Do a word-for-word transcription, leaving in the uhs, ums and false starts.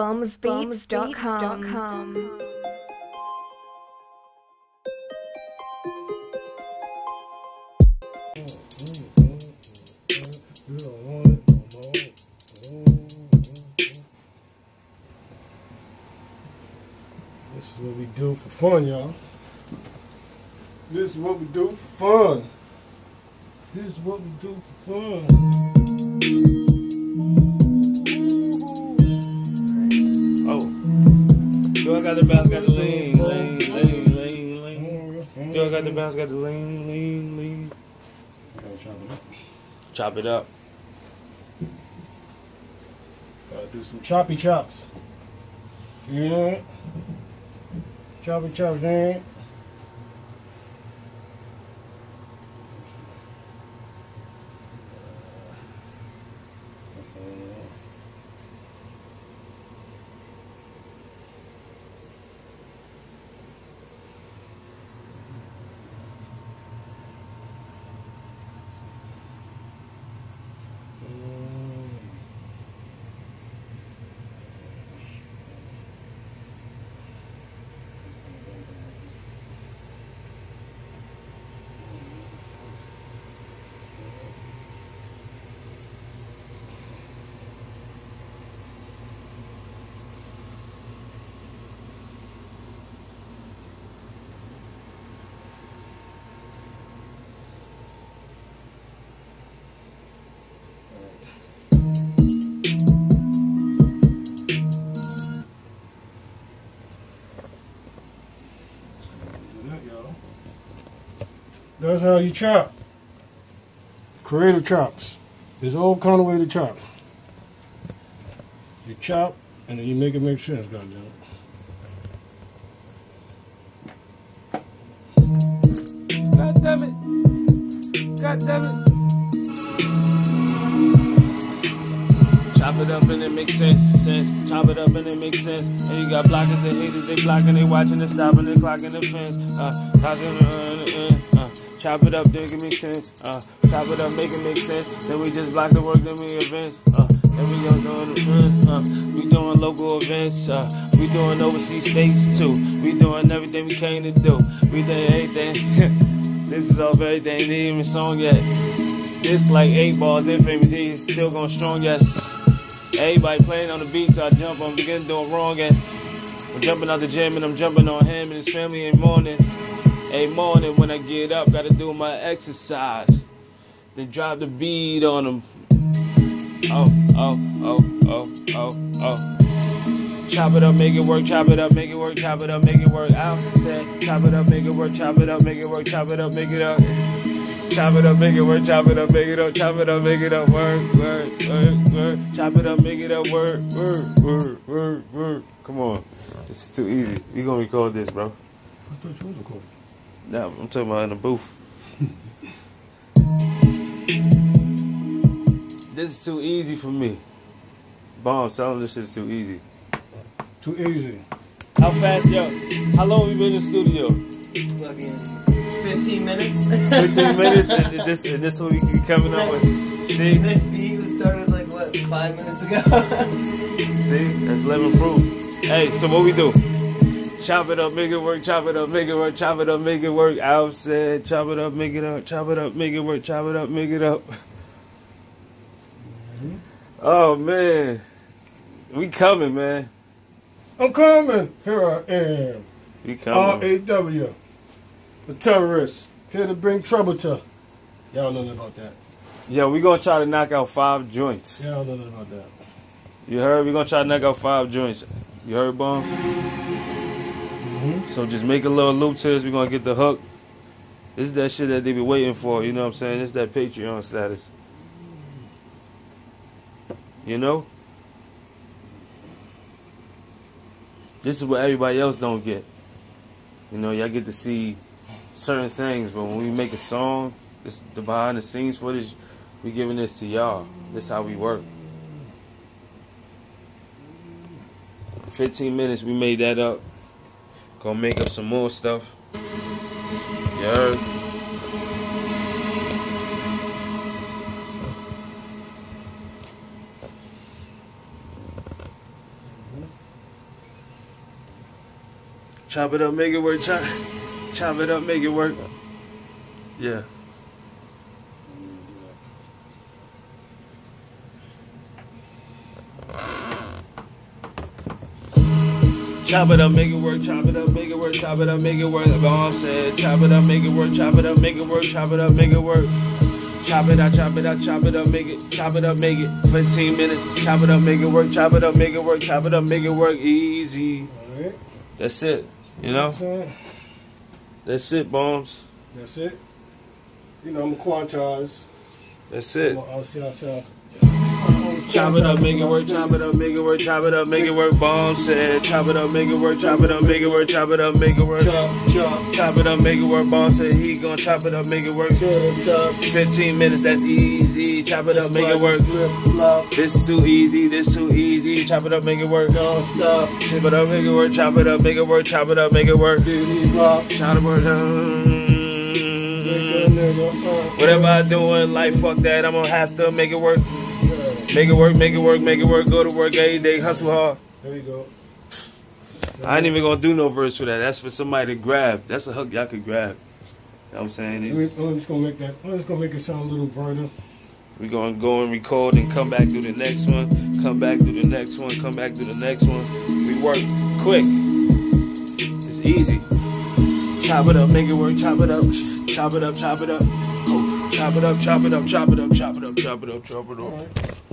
bombs beats dot com. This is what we do for fun, y'all. This is what we do for fun. This is what we do for fun. Oh. Girl got the bounce, got the lean, lean, lean, lean, lean. Girl got the bounce, got the lean, lean, lean. Gotta chop it up. Chop it up. Gotta do some choppy chops. Yeah. Choppy chops, man. That's how you chop. Creative chops. There's all kind of way to chop. You chop and then you make it make sense, goddamn it. God damn it. God damn it. Chop it up and it makes sense. sense. Chop it up and it makes sense. And you got blockers and haters, they blocking, they watching, they stopping, they clocking the fence. Uh, causing the uh, uh, uh, uh. Chop it up, then it make sense. Uh, chop it up, make it make sense. Then we just block the work, then we events. Uh, then we young doing the friends. Uh, we doing local events. Uh, we doing overseas states too. We doing everything we came to do. We doing everything. This is all for everything. They ain't even song yet. This like eight balls. It famous. He's still going strong. Yes. Everybody playing on the beats. I jump. I'm beginning doing wrong. And I'm jumping out the gym and I'm jumping on him and his family in the morning. Hey, morning when I get up, gotta do my exercise. Then drop the beat on them. Oh, oh, oh, oh, oh, oh. Chop it up, make it work, chop it up, make it work, chop it up, make it work. Out said, chop it up, make it work, chop it up, make it work, chop it up, make it up. Chop it up, make it work, chop it up, make it up, chop it up, make it up, work, work, work, work. Chop it up, make it up, work, work, work, work, work. Come on, this is too easy. We gonna record this, bro. I thought you was recording. No, I'm talking about in the booth. This is too easy for me. Bombs, tell them this shit's too easy. Too easy. How fast, yo? How long have you been in the studio? Plug in. Fifteen minutes. Fifteen minutes, and this and this what we keep coming up with. See, this beat was started like what five minutes ago. See, that's eleven proof. Hey, so what we do? Chop it up, make it work, chop it up, make it work, chop it up, make it work. Alf said, chop it up, make it up, chop it up, make it work, chop it up, make it up. Mm-hmm. Oh, man. We coming, man. I'm coming. Here I am. We coming. R A W. The terrorists. Here to bring trouble to. Y'all know nothing about that. Yeah, we going to try to knock out five joints. Y'all know nothing about that. You heard? We going to try to knock out five joints. You heard, Bomb? Mm-hmm. So just make a little loop to this. We're going to get the hook. This is that shit that they be waiting for. You know what I'm saying? This is that Patreon status. You know? This is what everybody else don't get. You know, y'all get to see certain things. But when we make a song, this the behind the scenes footage, we giving this to y'all. This is how we work. fifteen minutes, we made that up. Gonna make up some more stuff. You heard? Mm-hmm. Chop it up, make it work. Chop, chop it up, make it work. Yeah. Chop it up, make it work, chop it up, make it work, chop it up, make it work. Bomb said, chop it up, make it work, chop it up, make it work, chop it up, make it work. Chop it up, chop it up, chop it up, make it, chop it up, make it. Fifteen minutes, chop it up, make it work, chop it up, make it work, chop it up, make it work. Easy. Alright. That's it. You know? That's it, Bombs. That's it. You know, I'm quantize. That's it. I'll see outside. Chop it up, make it work, chop it up, make it work, chop it up, make it work. Bombs said, chop it up, make it work, chop it up, make it work, chop it up, make it work. Chop, chop, chop it up, make it work. Bombs said he gon' chop it up, make it work. Fifteen minutes, that's easy. Chop it up, make it work. This is too easy, this too easy. Chop it up, make it work. Don't stop. Chop it up, make it work, chop it up, make it work, chop it up, make it work. Chop it work. Whatever I do in life, fuck that, I'm gonna have to make it work. Make it work, make it work, make it work. Go to work every day, hustle hard. There you go. I ain't even gonna do no verse for that. That's for somebody to grab. That's a hook y'all could grab. You know what I'm saying? It's, I'm just gonna make that. I'm just gonna make it sound a little brighter. We gonna go and record and come back do the next one. Come back do the next one. Come back do the next one. We work quick. It's easy. Chop it up, make it work. Chop it up. Chop it up. Chop it up. Chop it up. Chop it up. Chop it up. Chop it up. Chop it up. Chop it up. Chop it up.